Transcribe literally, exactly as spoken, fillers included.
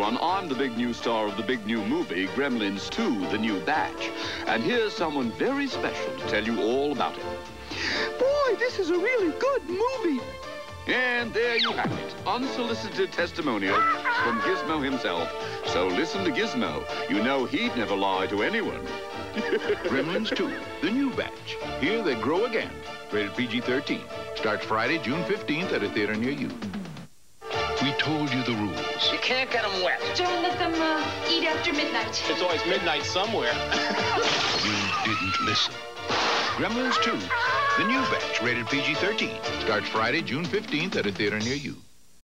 everyone. I'm the big new star of the big new movie, Gremlins two, The New Batch. And here's someone very special to tell you all about it. Boy, this is a really good movie. And there you have it, unsolicited testimonial from Gizmo himself. So listen to Gizmo. You know he'd never lie to anyone. Gremlins two, The New Batch. Here they grow again. Rated P G thirteen. Starts Friday, June fifteenth at a theater near you. We told you the rules. You can't get them wet. Don't let them uh, eat after midnight. It's always midnight somewhere. You didn't listen. Gremlins two, The New Batch, rated P G thirteen. Starts Friday, June fifteenth at a theater near you.